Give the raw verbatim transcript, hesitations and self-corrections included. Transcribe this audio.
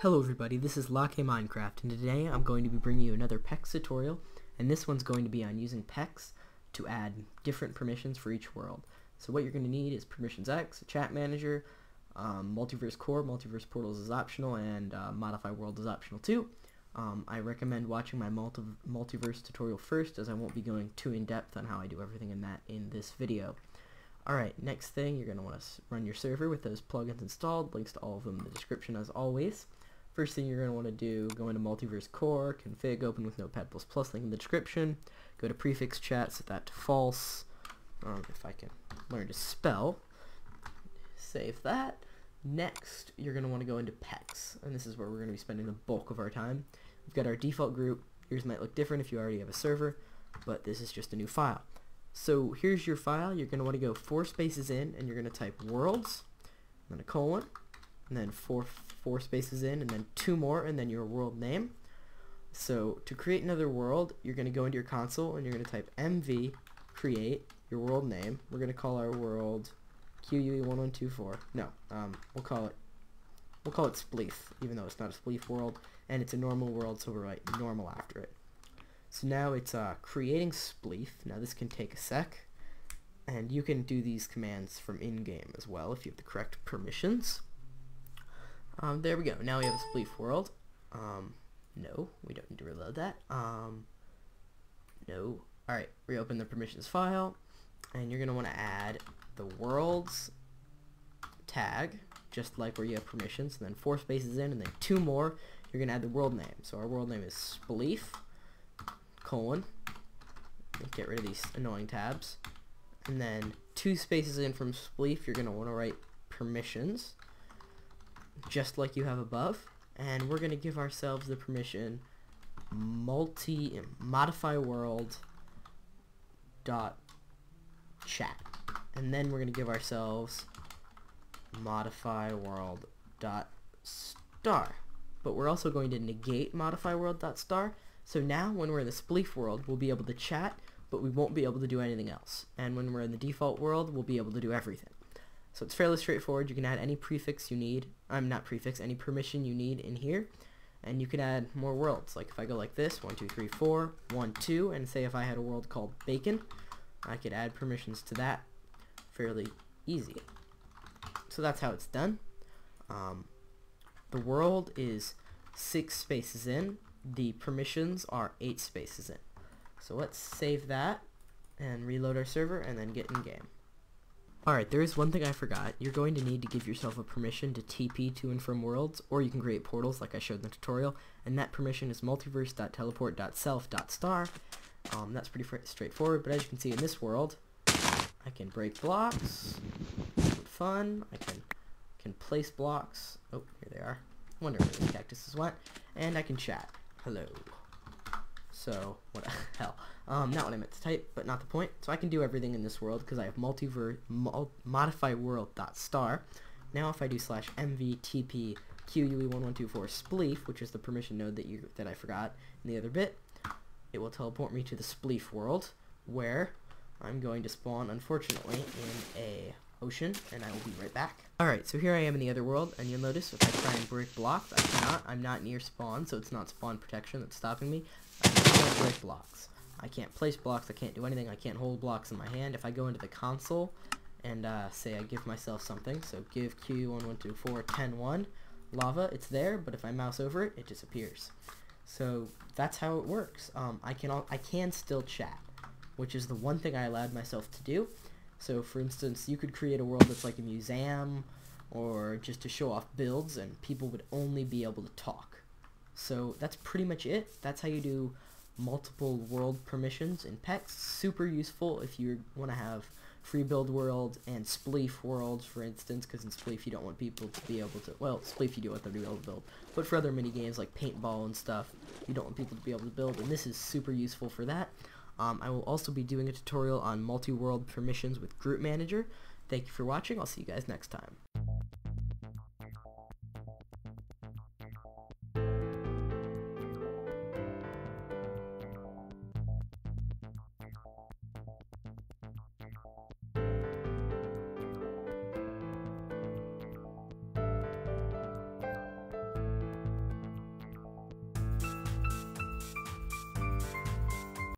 Hello everybody, this is Locke Minecraft, and today I'm going to be bringing you another P E X tutorial, and this one's going to be on using P E X to add different permissions for each world. So what you're going to need is PermissionsEx, Chat Manager, um, Multiverse Core, Multiverse Portals is optional, and uh, Modify World is optional too. Um, I recommend watching my multi Multiverse tutorial first, as I won't be going too in-depth on how I do everything in that in this video. Alright, next thing, you're going to want to run your server with those plugins installed, links to all of them in the description as always. First thing you're going to want to do, go into Multiverse Core, config, open with Notepad plus plus, link in the description, go to prefix chat, set that to false, um, if I can learn to spell, save that. Next, you're going to want to go into P E X, and this is where we're going to be spending the bulk of our time. We've got our default group. Yours might look different if you already have a server, but this is just a new file. So here's your file. You're going to want to go four spaces in, and you're going to type worlds, and then a colon, and then four four spaces in, and then two more, and then your world name. So to create another world, you're going to go into your console, and you're going to type M V create your world name. We're going to call our world Q U E one one two four. No, um, we'll call it we'll call it Spleef, even though it's not a Spleef world, and it's a normal world, so we'll write normal after it. So now it's uh, creating Spleef. Now this can take a sec, and you can do these commands from in-game as well if you have the correct permissions. Um, there we go. Now we have a Spleef world. Um, no, we don't need to reload that. Um, no. Alright, reopen the permissions file, and you're going to want to add the worlds tag, just like where you have permissions, and then four spaces in, and then two more. You're going to add the world name. So our world name is Spleef, colon, get rid of these annoying tabs, and then two spaces in from Spleef, you're going to want to write permissions, just like you have above, and we're going to give ourselves the permission multi modify world dot chat, and then we're going to give ourselves modify world dot star, but we're also going to negate modify world dot star. So now when we're in the Spleef world, we'll be able to chat, but we won't be able to do anything else, and when we're in the default world, we'll be able to do everything. So it's fairly straightforward. You can add any prefix you need, I'm um, not prefix, any permission you need in here, and you can add more worlds. Like if I go like this, one, two, three, four, one, two, and say if I had a world called bacon, I could add permissions to that fairly easy. So that's how it's done. Um, the world is six spaces in, the permissions are eight spaces in. So let's save that and reload our server and then get in game. Alright, there is one thing I forgot. You're going to need to give yourself a permission to T P to and from worlds, or you can create portals like I showed in the tutorial, and that permission is multiverse dot teleport dot self dot star. Um, that's pretty straightforward, but as you can see in this world, I can break blocks, fun, I can can place blocks, oh, here they are, I wonder where these cactuses went, and I can chat, hello. So, what the hell, um, not what I meant to type, but not the point. So I can do everything in this world because I have multiverse, mul modify world dot star. Now if I do slash M V T P Q U E one one two four Spleef, which is the permission node that, you, that I forgot in the other bit, it will teleport me to the Spleef world, where I'm going to spawn, unfortunately, in a ocean, and I will be right back. Alright, so here I am in the other world, and you'll notice if I try and break blocks, I cannot. I'm not near spawn, so it's not spawn protection that's stopping me. I can't break blocks. I can't place blocks, I can't do anything, I can't hold blocks in my hand. If I go into the console and uh, say I give myself something, so give Q one one two four one zero one, lava, it's there, but if I mouse over it, it disappears. So that's how it works. Um, I can all, I can still chat, which is the one thing I allowed myself to do. So, for instance, you could create a world that's like a museum or just to show off builds, and people would only be able to talk. So that's pretty much it. That's how you do multiple world permissions in P E X. Super useful if you want to have free build world and Spleef worlds, for instance, because in Spleef you don't want people to be able to, well, Spleef you do want them to be able to build, but for other mini games like paintball and stuff, you don't want people to be able to build, and this is super useful for that. Um, I will also be doing a tutorial on multi-world permissions with Group Manager. Thank you for watching. I'll see you guys next time.